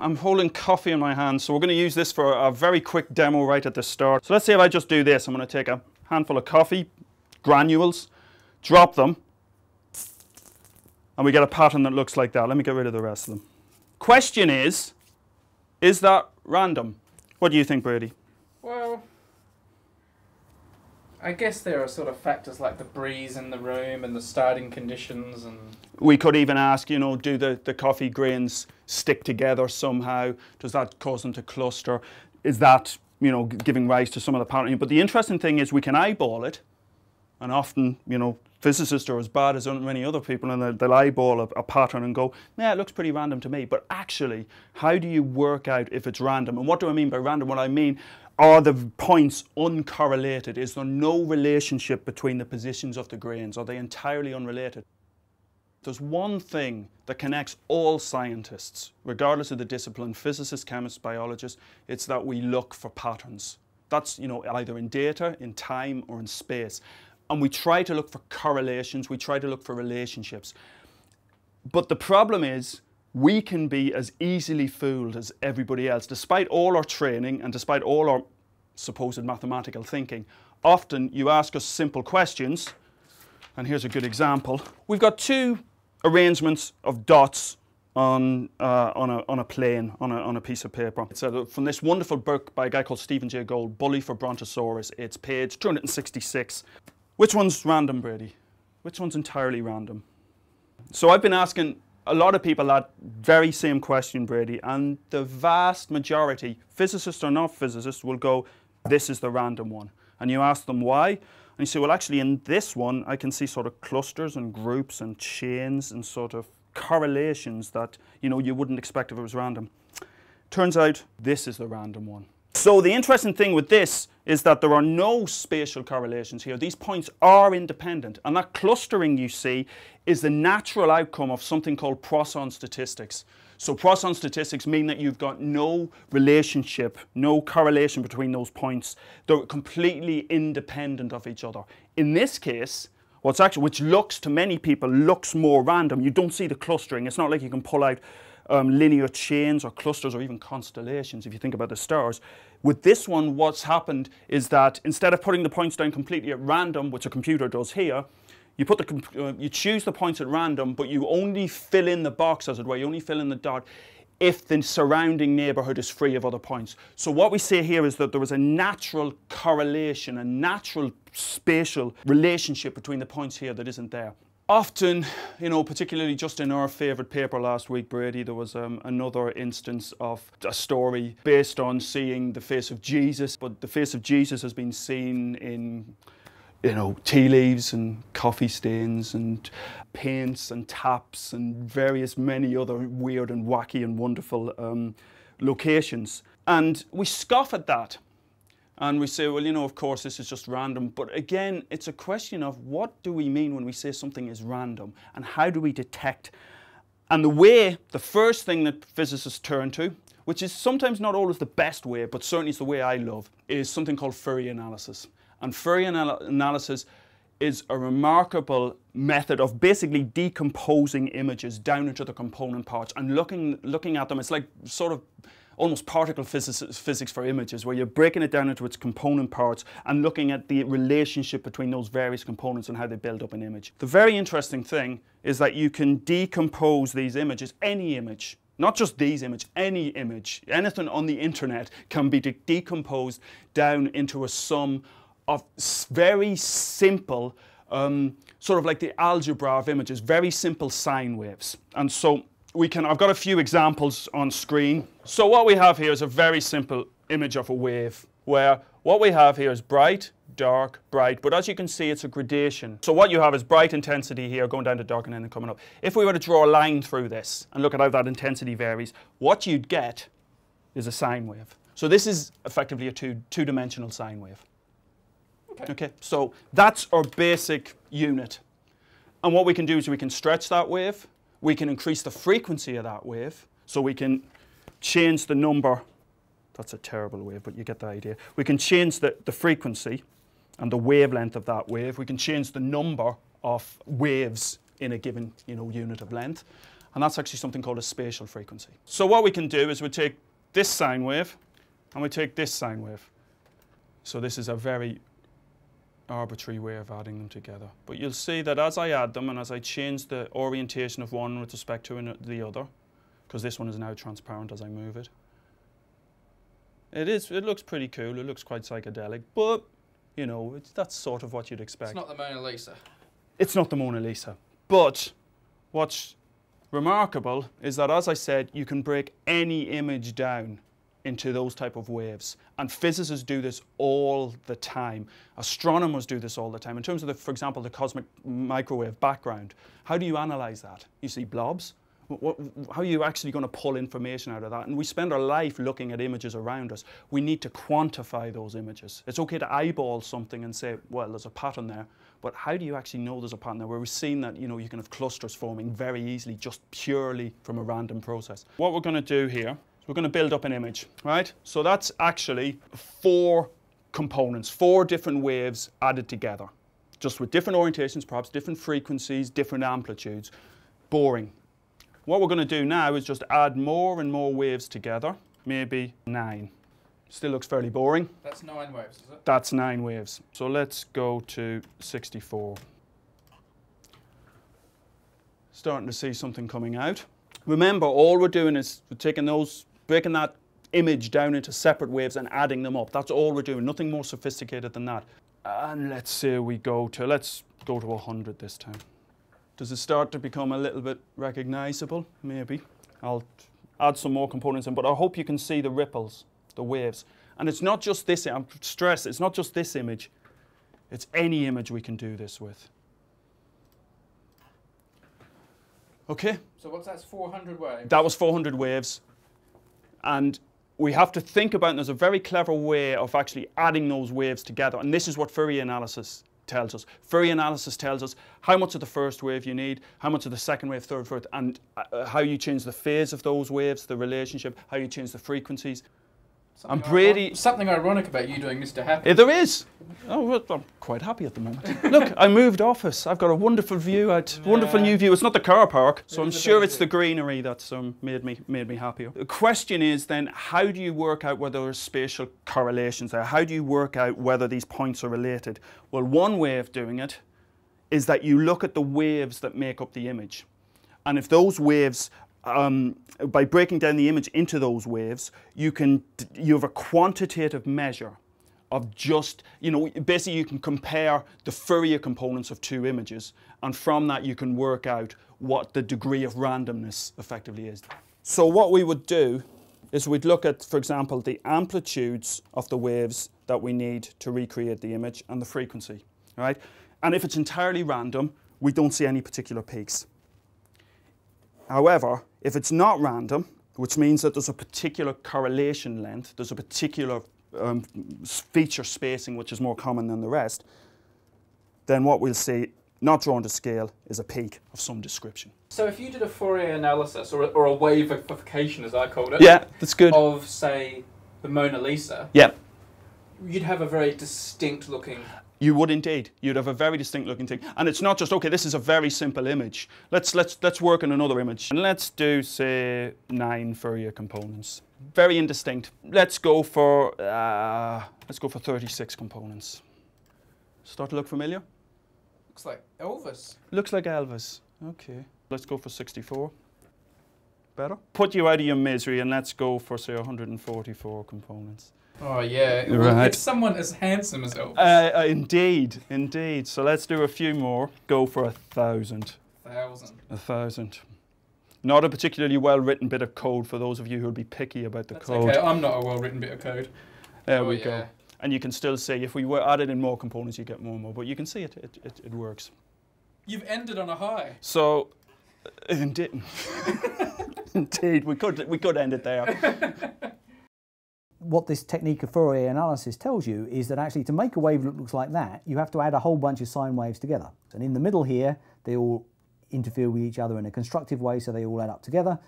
I'm holding coffee in my hand, so we're going to use this for a very quick demo right at the start. So let's say if I just do this, I'm going to take a handful of coffee granules, drop them, and we get a pattern that looks like that. Let me get rid of the rest of them. Question is that random? What do you think, Brady? Well, I guess there are sort of factors like the breeze in the room and the starting conditions, and we could even ask, you know, do the coffee grains stick together somehow? Does that cause them to cluster? Is that, you know, giving rise to some of the pattern? But the interesting thing is we can eyeball it, and often, you know, physicists are as bad as many other people, and they'll eyeball a pattern and go, yeah, it looks pretty random to me. But actually, how do you work out if it's random? And what do I mean by random? What I mean, are the points uncorrelated? Is there no relationship between the positions of the grains? Are they entirely unrelated? There's one thing that connects all scientists, regardless of the discipline, physicists, chemists, biologists, it's that we look for patterns. That's, you know, either in data, in time, or in space. And we try to look for correlations, we try to look for relationships. But the problem is, we can be as easily fooled as everybody else. Despite all our training and despite all our supposed mathematical thinking, often you ask us simple questions, and here's a good example. We've got two arrangements of dots on a plane, on a piece of paper. It's from this wonderful book by a guy called Stephen Jay Gould, Bully for Brontosaurus. It's page 266. Which one's random, Brady? Which one's entirely random? So I've been asking a lot of people that very same question, Brady, and the vast majority, physicists or not physicists, will go, this is the random one. And you ask them why, and you say, well, actually in this one, I can see sort of clusters and groups and chains and sort of correlations that, you know, you wouldn't expect if it was random. Turns out this is the random one. So the interesting thing with this is that there are no spatial correlations here. These points are independent, and that clustering you see is the natural outcome of something called Poisson statistics. So Poisson statistics mean that you've got no relationship, no correlation between those points. They're completely independent of each other. In this case, what's actually, which looks to many people, looks more random. You don't see the clustering. It's not like you can pull out linear chains or clusters or even constellations if you think about the stars. With this one, what's happened is that instead of putting the points down completely at random, which a computer does here, you put the you choose the points at random, but you only fill in the box, as it were. You only fill in the dot if the surrounding neighborhood is free of other points. So what we see here is that there was a natural correlation, a natural spatial relationship between the points here that isn't there. Often, you know, particularly just in our favourite paper last week, Brady, there was another instance of a story based on seeing the face of Jesus, but the face of Jesus has been seen in, you know, tea leaves and coffee stains and paints and taps and various many other weird and wacky and wonderful locations. And we scoff at that. And we say, well, you know, of course, this is just random. But again, it's a question of what do we mean when we say something is random? And how do we detect? And the way, the first thing that physicists turn to, which is sometimes not always the best way, but certainly it's the way I love, is something called Fourier analysis. And Fourier analysis is a remarkable method of basically decomposing images down into the component parts and looking at them. It's like sort of almost particle physics for images, where you're breaking it down into its component parts and looking at the relationship between those various components and how they build up an image. The very interesting thing is that you can decompose these images, any image, not just these images, any image, anything on the internet can be decomposed down into a sum of very simple, sort of like the algebra of images, very simple sine waves. And so I've got a few examples on screen. So what we have here is a very simple image of a wave, where what we have here is bright, dark, bright, but as you can see, it's a gradation. So what you have is bright intensity here, going down to dark and then coming up. If we were to draw a line through this and look at how that intensity varies, what you'd get is a sine wave. So this is effectively a two-dimensional sine wave. Okay, so that's our basic unit. And what we can do is we can stretch that wave, we can increase the frequency of that wave, so we can change the number. That's a terrible wave, but you get the idea. We can change the frequency and the wavelength of that wave. We can change the number of waves in a given, you know, unit of length. and that's actually something called a spatial frequency. So what we can do is we take this sine wave and we take this sine wave. So this is a very arbitrary way of adding them together. But you'll see that as I add them and as I change the orientation of one with respect to the other, because this one is now transparent as I move it, it looks pretty cool, it looks quite psychedelic, but you know, that's sort of what you'd expect. It's not the Mona Lisa. It's not the Mona Lisa. But what's remarkable is that, as I said, you can break any image down into those type of waves. And physicists do this all the time. Astronomers do this all the time. In terms of, for example, the cosmic microwave background, how do you analyze that? You see blobs. How are you actually going to pull information out of that? And we spend our life looking at images around us. We need to quantify those images. It's okay to eyeball something and say, well, there's a pattern there, but how do you actually know there's a pattern there? Where we've seen that, you know, you can have clusters forming very easily just purely from a random process. What we're going to do here is we're going to build up an image, right? So that's actually four components, four different waves added together, just with different orientations, perhaps different frequencies, different amplitudes. Boring. What we're going to do now is just add more and more waves together, maybe 9. Still looks fairly boring. That's 9 waves, is it? That's 9 waves. So let's go to 64. Starting to see something coming out. Remember, all we're doing is we're taking those, breaking that image down into separate waves and adding them up. That's all we're doing, nothing more sophisticated than that. And let's say we go to, let's go to 100 this time. Does it start to become a little bit recognizable? Maybe. I'll add some more components in, but I hope you can see the ripples, the waves. And it's not just this, I stress, it's not just this image. It's any image we can do this with. Okay. So what's that, 400 waves? That was 400 waves. And we have to think about, and there's a very clever way of actually adding those waves together. And this is what Fourier analysis tells us. Fourier analysis tells us how much of the first wave you need, how much of the second wave, third, fourth, and how you change the phase of those waves, the relationship, how you change the frequencies. Something and Brady... something ironic about you doing Mr. Happy. There is. Oh, well, I'm quite happy at the moment. Look, I moved office. I've got a wonderful view out, wonderful new view. It's not the car park, so I'm sure it's the greenery that's made me happier. The question is then, how do you work out whether there's spatial correlations there? How do you work out whether these points are related? Well, one way of doing it is that you look at the waves that make up the image. And if those waves... by breaking down the image into those waves, you have a quantitative measure of just, you know, basically you can compare the Fourier components of two images, and from that you can work out what the degree of randomness effectively is. So what we would do is we'd look at, for example, the amplitudes of the waves that we need to recreate the image and the frequency, right? And if it's entirely random, we don't see any particular peaks. However, if it's not random, which means that there's a particular correlation length, there's a particular feature spacing which is more common than the rest, then what we'll see, not drawn to scale, is a peak of some description. So if you did a Fourier analysis, or a waveification as I called it, yeah, that's good, of, say, the Mona Lisa, yeah, you'd have a very distinct looking... You would indeed. You'd have a very distinct looking thing. And it's not just, okay, this is a very simple image. Let's work on another image. And let's do, say, 9 Fourier components. Very indistinct. Let's go for 36 components. Start to look familiar? Looks like Elvis. Looks like Elvis. Okay. Let's go for 64. Better? Put you out of your misery and let's go for, say, 144 components. Oh yeah, right. If someone as handsome as Elvis. Indeed, indeed. So let's do a few more. Go for 1,000. 1,000. 1,000. Not a particularly well-written bit of code for those of you who'll be picky about the code. Okay, I'm not a well-written bit of code. There we go. And you can still see, if we were added in more components, you get more and more. But you can see it works. You've ended on a high. So, indeed, indeed, we could end it there. What this technique of Fourier analysis tells you is that actually to make a wave that looks like that, you have to add a whole bunch of sine waves together. And in the middle here, they all interfere with each other in a constructive way, so they all add up together.